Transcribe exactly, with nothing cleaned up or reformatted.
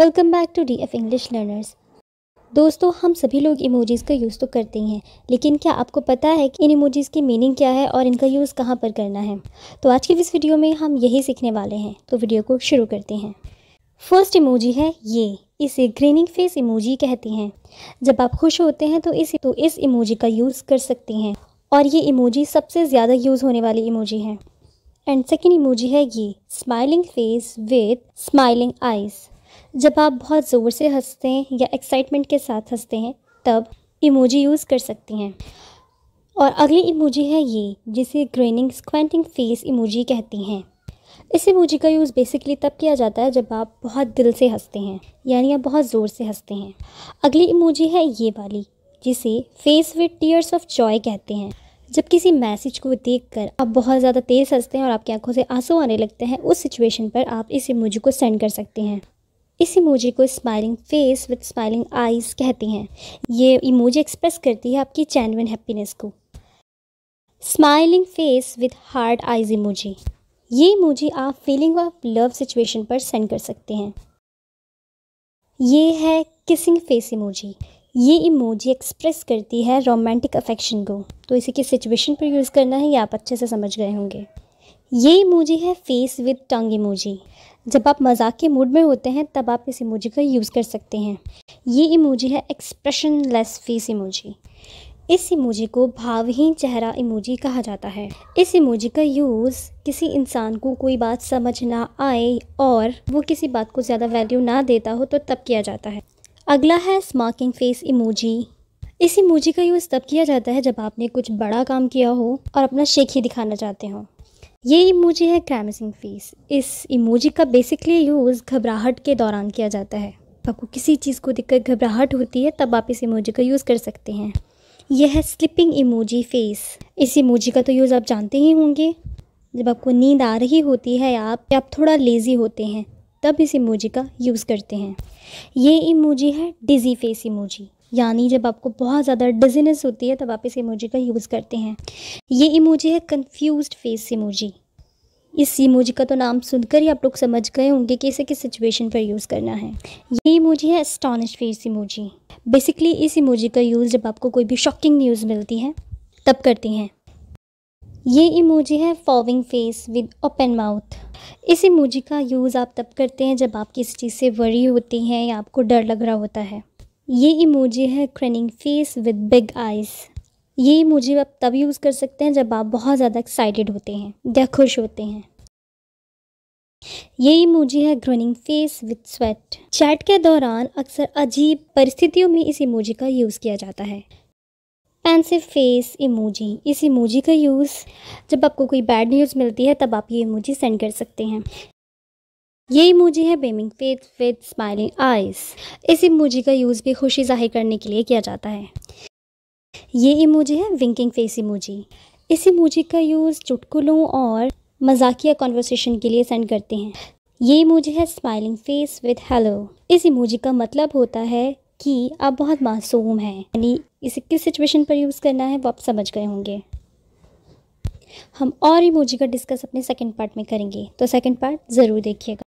Welcome back to D F English learners. दोस्तों, हम सभी लोग इमोजीज़ का यूज़ तो करते ही हैं, लेकिन क्या आपको पता है कि इन इमोजीज़ की मीनिंग क्या है और इनका यूज़ कहाँ पर करना है? तो आज की इस वीडियो में हम यही सीखने वाले हैं, तो वीडियो को शुरू करते हैं। फर्स्ट इमोजी है ये, इसे ग्रीनिंग फेस इमोजी कहते हैं। जब आप खुश होते हैं तो इस तो इस इमोजी का यूज़ कर सकते हैं और ये इमोजी सबसे ज़्यादा यूज़ होने वाली इमोजी है। एंड सेकेंड इमोजी है ये, smiling face with smiling eyes. जब आप बहुत ज़ोर से हंसते हैं या एक्साइटमेंट के साथ हंसते हैं तब इमोजी यूज़ कर सकते हैं। और अगली इमोजी है ये, जिसे ग्रिनिंग स्क्वेंटिंग फेस इमोजी कहते हैं। इस इमोजी का यूज़ बेसिकली तब किया जाता है जब आप बहुत दिल से हंसते हैं, यानी आप बहुत ज़ोर से हंसते हैं। अगली इमोजी है ये वाली, जिसे face with tears of joy कहते हैं। जब किसी मैसेज को देखकर आप बहुत ज़्यादा तेज़ हंसते हैं और आपकी आंखों से आंसू आने लगते हैं, उस सिचुएशन पर आप इस इमोजी को सेंड कर सकते हैं। इस इमोजी को smiling face with smiling eyes कहते हैं। ये इमोजी एक्सप्रेस करती है आपकी जेन्युइन हैप्पीनेस को। Smiling face with heart eyes emoji, ये इमोजी आप फीलिंग ऑफ लव सिचुएशन पर सेंड कर सकते हैं। ये है किसिंग फेस इमोजी, ये इमोजी एक्सप्रेस करती है रोमांटिक अफेक्शन को। तो इसे किस सिचुएशन पर यूज़ करना है ये आप अच्छे से समझ गए होंगे। ये इमोजी है फेस विथ टंग इमोजी। जब आप मजाक के मूड में होते हैं तब आप इस इमोजी का यूज़ कर सकते हैं। ये इमोजी है एक्सप्रेशनलेस फेस इमोजी। इस इमोजी को भावहीन चेहरा इमोजी कहा जाता है। इस इमोजी का यूज़ किसी इंसान को कोई बात समझ ना आए और वो किसी बात को ज़्यादा वैल्यू ना देता हो तो तब किया जाता है। अगला है स्मार्किंग फेस इमोजी। इस इमोजी का यूज़ तब किया जाता है जब आपने कुछ बड़ा काम किया हो और अपना शेखी दिखाना चाहते हो। ये इमोजी है ग्रामसिंग फेस। इस इमोजी का बेसिकली यूज़ घबराहट के दौरान किया जाता है। आपको किसी चीज़ को देखकर घबराहट होती है तब आप इस इमोजी का यूज़ कर सकते हैं। यह है स्लिपिंग इमोजी फेस। इस इमोजी का तो यूज़ आप जानते ही होंगे। जब आपको नींद आ रही होती है या आप, आप थोड़ा लेज़ी होते हैं तब इस इमोजी का यूज़ करते हैं। ये इमोजी है डिज़ी फेस इमोजी, यानी जब आपको बहुत ज़्यादा डिजीनेस होती है तब आप इस इमोजी का यूज़ करते हैं। ये इमोजी है कंफ्यूज्ड फेस इमोजी। इस इमोजी का तो नाम सुनकर ही आप लोग समझ गए होंगे कि इसे किस सिचुएशन पर यूज़ करना है। ये इमोजी है एस्टोनिश्ड फेस इमोजी। बेसिकली इस इमोजी का यूज़ जब आपको कोई भी शॉकिंग न्यूज़ मिलती है तब करते हैं। ये इमोजी है frowning face with open mouth. इस इमोजी का यूज़ आप तब करते हैं जब आप किसी चीज़ से वरी होती हैं या आपको डर लग रहा होता है। ये इमोजी है grinning face with big eyes. ये इमोजी आप तब यूज़ कर सकते हैं जब आप बहुत ज़्यादा एक्साइटेड होते हैं या खुश होते हैं। ये इमोजी है grinning face with sweat. Chat के दौरान अक्सर अजीब परिस्थितियों में इस इमोजी का यूज़ किया जाता है। Pensive face emoji. इस इमोजी का यूज़ जब आपको कोई बैड न्यूज़ मिलती है तब आप ये इमोजी सेंड कर सकते हैं। ये इमोजी है beaming face with smiling eyes. इस इमोजी का यूज़ भी खुशी जाहिर करने के लिए किया जाता है। ये इमोजी है विंकिंग फेस इमोजी। इस इमोजी का यूज़ चुटकुलों और मजाकिया कॉन्वर्सेशन के लिए सेंड करते हैं। ये इमोजी है स्माइलिंग फेस विद हेलो। इस इमोजी का मतलब होता है कि आप बहुत मासूम हैं, यानी इसे किस सिचुएशन पर यूज़ करना है वो आप समझ गए होंगे। हम और इमोजी का डिस्कस अपने सेकंड पार्ट में करेंगे, तो सेकंड पार्ट ज़रूर देखिएगा।